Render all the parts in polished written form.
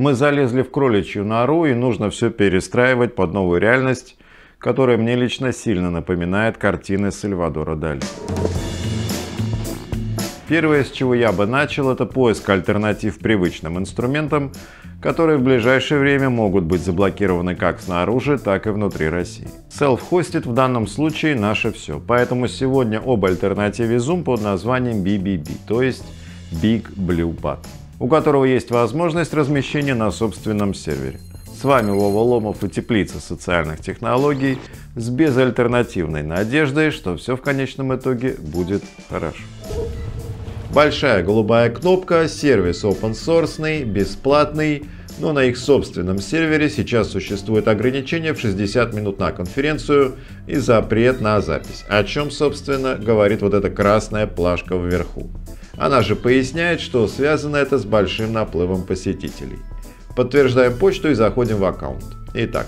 Мы залезли в кроличью нору, и нужно все перестраивать под новую реальность, которая мне лично сильно напоминает картины Сальвадора Дали. Первое, с чего я бы начал, это поиск альтернатив привычным инструментам, которые в ближайшее время могут быть заблокированы как снаружи, так и внутри России. Self-хостит в данном случае наше все, поэтому сегодня об альтернативе Zoom под названием BBB, то есть BigBlueButton, у которого есть возможность размещения на собственном сервере. С вами Вова Ломов и Теплица социальных технологий с безальтернативной надеждой, что все в конечном итоге будет хорошо. Большая голубая кнопка, сервис open source, бесплатный, но на их собственном сервере сейчас существует ограничение в 60 минут на конференцию и запрет на запись, о чем, собственно, говорит вот эта красная плашка вверху. Она же поясняет, что связано это с большим наплывом посетителей. Подтверждаем почту и заходим в аккаунт. Итак,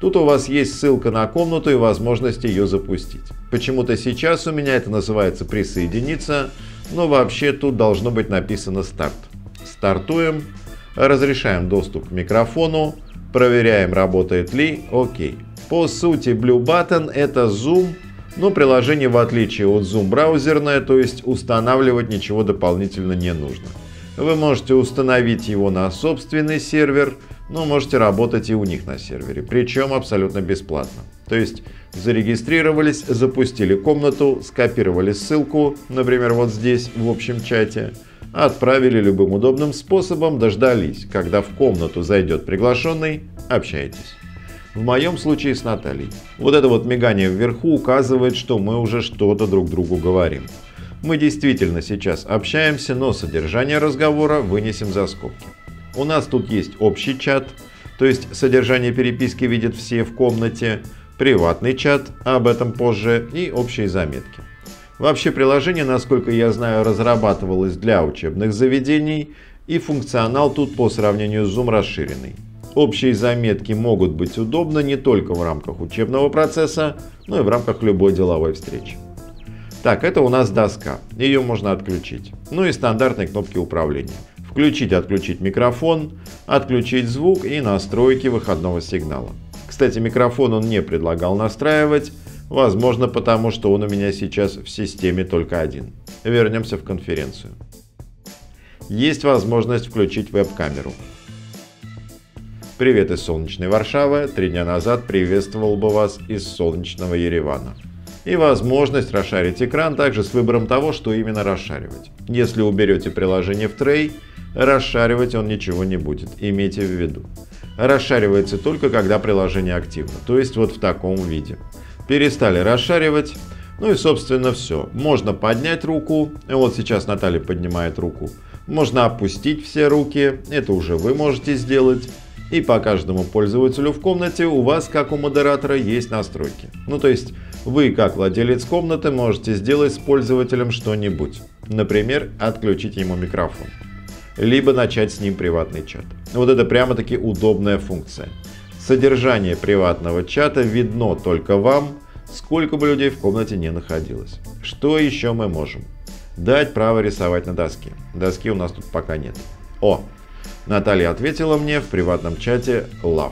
тут у вас есть ссылка на комнату и возможность ее запустить. Почему-то сейчас у меня это называется «Присоединиться», но вообще тут должно быть написано «Старт». Стартуем, разрешаем доступ к микрофону, проверяем, работает ли, окей. По сути, BlueButton — это Zoom, но приложение, в отличие от Zoom, браузерное, то есть устанавливать ничего дополнительно не нужно. Вы можете установить его на собственный сервер, но можете работать и у них на сервере, причем абсолютно бесплатно. То есть зарегистрировались, запустили комнату, скопировали ссылку, например, вот здесь в общем чате, отправили любым удобным способом, дождались, когда в комнату зайдет приглашенный, общайтесь. В моем случае с Натальей. Вот это вот мигание вверху указывает, что мы уже что-то друг другу говорим. Мы действительно сейчас общаемся, но содержание разговора вынесем за скобки. У нас тут есть общий чат, то есть содержание переписки видят все в комнате, приватный чат, об этом позже, и общие заметки. Вообще приложение, насколько я знаю, разрабатывалось для учебных заведений, и функционал тут по сравнению с Zoom расширенный. Общие заметки могут быть удобны не только в рамках учебного процесса, но и в рамках любой деловой встречи. Так, это у нас доска, ее можно отключить. Ну и стандартные кнопки управления. Включить-отключить микрофон, отключить звук и настройки выходного сигнала. Кстати, микрофон он не предлагал настраивать, возможно, потому что он у меня сейчас в системе только один. Вернемся в конференцию. Есть возможность включить веб-камеру. Привет из солнечной Варшавы, 3 дня назад приветствовал бы вас из солнечного Еревана. И возможность расшарить экран также с выбором того, что именно расшаривать. Если уберете приложение в трей, расшаривать он ничего не будет, имейте в виду. Расшаривается только, когда приложение активно, то есть вот в таком виде. Перестали расшаривать, ну и собственно все. Можно поднять руку, вот сейчас Наталья поднимает руку. Можно опустить все руки, это уже вы можете сделать. И по каждому пользователю в комнате у вас, как у модератора, есть настройки. Ну то есть вы, как владелец комнаты, можете сделать с пользователем что-нибудь. Например, отключить ему микрофон. Либо начать с ним приватный чат. Вот это прямо-таки удобная функция. Содержание приватного чата видно только вам, сколько бы людей в комнате не находилось. Что еще мы можем? Дать право рисовать на доске. Доски у нас тут пока нет. О! Наталья ответила мне в приватном чате «Love».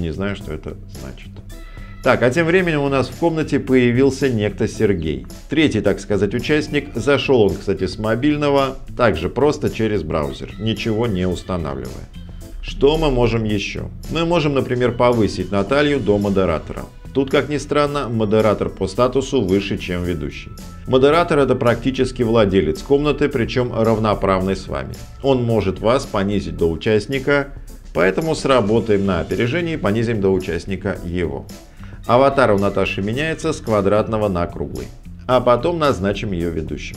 Не знаю, что это значит. Так, а тем временем у нас в комнате появился некто Сергей. Третий, так сказать, участник. Зашел он, кстати, с мобильного, также просто через браузер, ничего не устанавливая. Что мы можем еще? Мы можем, например, повысить Наталью до модератора. Тут, как ни странно, модератор по статусу выше, чем ведущий. Модератор — это практически владелец комнаты, причем равноправный с вами. Он может вас понизить до участника, поэтому сработаем на опережение и понизим до участника его. Аватар у Наташи меняется с квадратного на круглый, а потом назначим ее ведущим.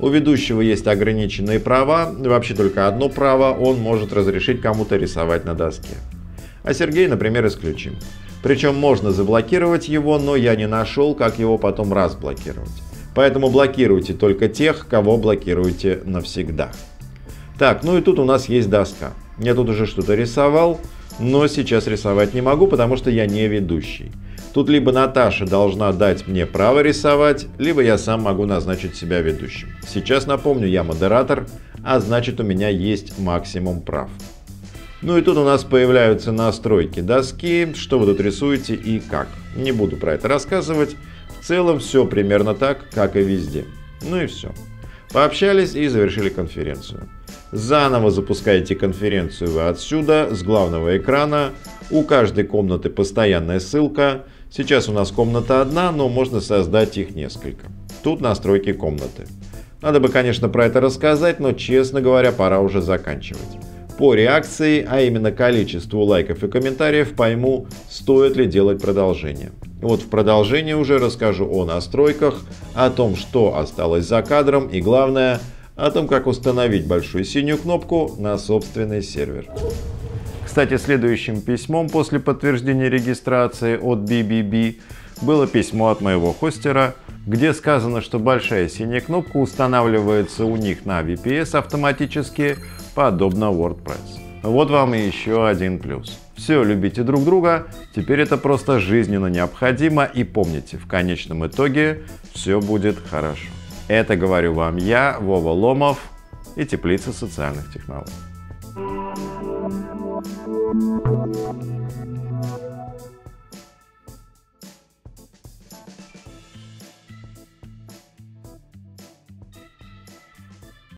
У ведущего есть ограниченные права, вообще только одно право, он может разрешить кому-то рисовать на доске. А Сергея, например, исключим. Причем можно заблокировать его, но я не нашел, как его потом разблокировать. Поэтому блокируйте только тех, кого блокируете навсегда. Так, ну и тут у нас есть доска. Я тут уже что-то рисовал, но сейчас рисовать не могу, потому что я не ведущий. Тут либо Наташа должна дать мне право рисовать, либо я сам могу назначить себя ведущим. Сейчас, напомню, я модератор, а значит у меня есть максимум прав. Ну и тут у нас появляются настройки доски, что вы тут рисуете и как. Не буду про это рассказывать. В целом все примерно так, как и везде. Ну и все. Пообщались и завершили конференцию. Заново запускаете конференцию вы отсюда, с главного экрана. У каждой комнаты постоянная ссылка. Сейчас у нас комната одна, но можно создать их несколько. Тут настройки комнаты. Надо бы, конечно, про это рассказать, но, честно говоря, пора уже заканчивать. По реакции, а именно количеству лайков и комментариев, пойму, стоит ли делать продолжение. Вот в продолжении уже расскажу о настройках, о том, что осталось за кадром и, главное, о том, как установить большую синюю кнопку на собственный сервер. Кстати, следующим письмом после подтверждения регистрации от BBB было письмо от моего хостера, где сказано, что большая синяя кнопка устанавливается у них на VPS автоматически, подобно WordPress. Вот вам и еще один плюс. Все, любите друг друга, теперь это просто жизненно необходимо, и помните, в конечном итоге все будет хорошо. Это говорю вам я, Вова Ломов, и Теплица социальных технологий.